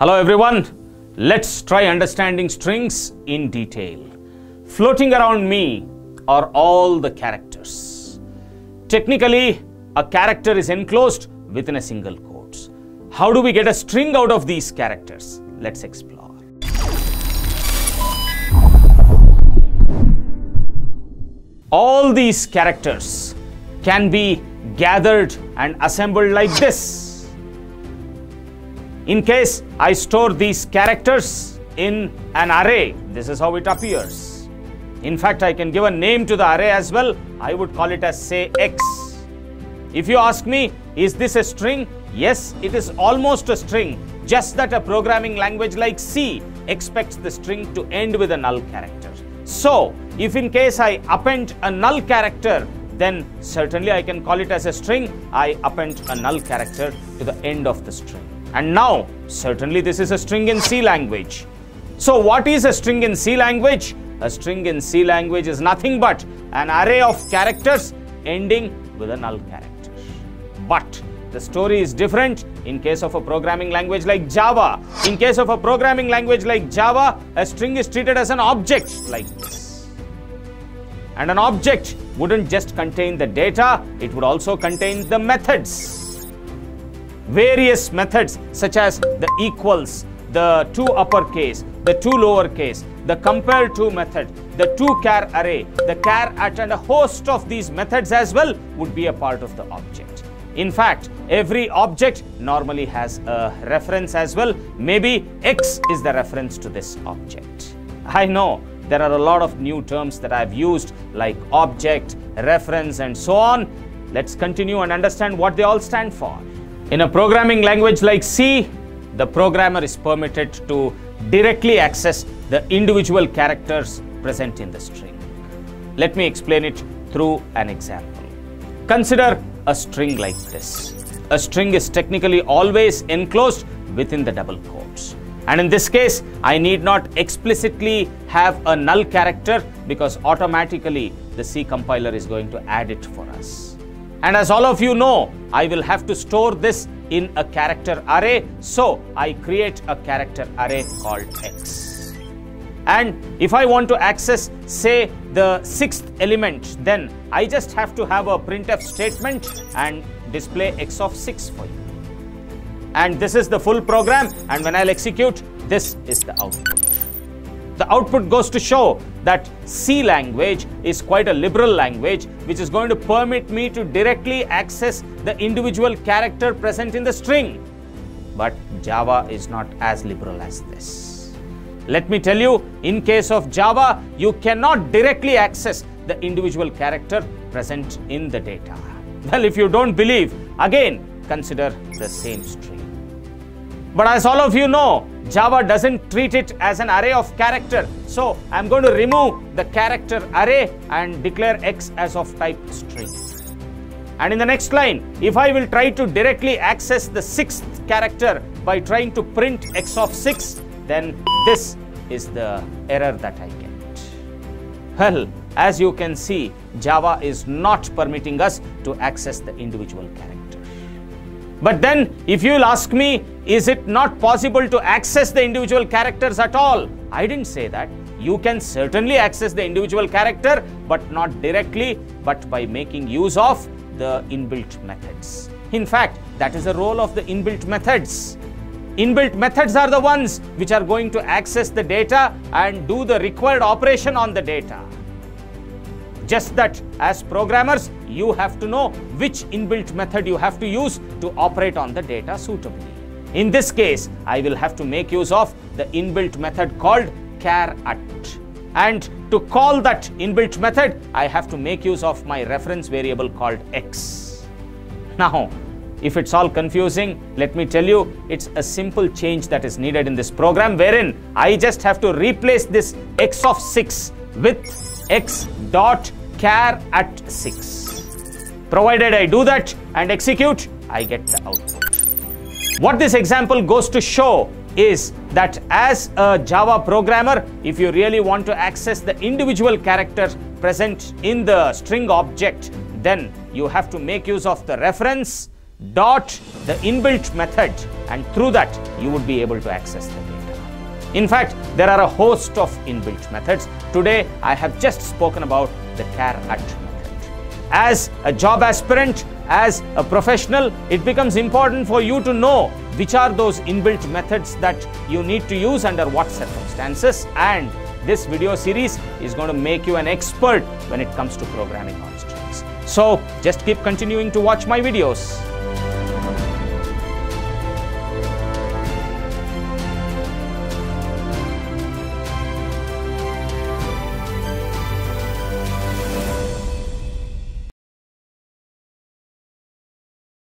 Hello everyone, let's try understanding strings in detail. Floating around me are all the characters. Technically, a character is enclosed within a single quote. How do we get a string out of these characters? Let's explore. All these characters can be gathered and assembled like this. In case I store these characters in an array, this is how it appears. In fact, I can give a name to the array as well. I would call it as, say, X. If you ask me, is this a string? Yes, it is almost a string, just that a programming language like C expects the string to end with a null character. So, if in case I append a null character, then certainly I can call it as a string. I append a null character to the end of the string. And now, certainly this is a string in C language. So what is a string in C language? A string in C language is nothing but an array of characters ending with a null character. But the story is different in case of a programming language like Java. In case of a programming language like Java, a string is treated as an object like this. And an object wouldn't just contain the data, it would also contain the methods. Various methods such as the equals, the to uppercase, the to lowercase, the compare to method, the to char array, the char at, and a host of these methods as well would be a part of the object. In fact, every object normally has a reference as well. Maybe X is the reference to this object. I know there are a lot of new terms that I've used like object, reference, and so on. Let's continue and understand what they all stand for. In a programming language like C, the programmer is permitted to directly access the individual characters present in the string. Let me explain it through an example. Consider a string like this. A string is technically always enclosed within the double quotes. And in this case, I need not explicitly have a null character because automatically the C compiler is going to add it for us. And as all of you know, I will have to store this in a character array. So I create a character array called X. And if I want to access, say, the sixth element, then I just have to have a printf statement and display X of 6 for you. And this is the full program. And when I'll execute, this is the output. The output goes to show that C language is quite a liberal language, which is going to permit me to directly access the individual character present in the string. But Java is not as liberal as this. Let me tell you, in case of Java, you cannot directly access the individual character present in the data. Well, if you don't believe, again, consider the same string. But as all of you know, Java doesn't treat it as an array of character. So I'm going to remove the character array and declare X as of type string. And in the next line, if I will try to directly access the sixth character by trying to print X of 6, then this is the error that I get. Well, as you can see, Java is not permitting us to access the individual character. But then, if you'll ask me, is it not possible to access the individual characters at all? I didn't say that. You can certainly access the individual character, but not directly, but by making use of the inbuilt methods. In fact, that is the role of the inbuilt methods. Inbuilt methods are the ones which are going to access the data and do the required operation on the data. Just that as programmers, you have to know which inbuilt method you have to use to operate on the data suitably. In this case, I will have to make use of the inbuilt method called char at. And to call that inbuilt method, I have to make use of my reference variable called X. Now, if it's all confusing, let me tell you, it's a simple change that is needed in this program, wherein I just have to replace this X of 6 with X dot char at 6. Provided I do that and execute, I get the output. What this example goes to show is that as a Java programmer, if you really want to access the individual characters present in the string object, then you have to make use of the reference, dot the inbuilt method, and through that you would be able to access the data. In fact, there are a host of inbuilt methods. Today, I have just spoken about the char@. As a job aspirant, as a professional, it becomes important for you to know which are those inbuilt methods that you need to use under what circumstances, and this video series is going to make you an expert when it comes to programming constraints. So just keep continuing to watch my videos.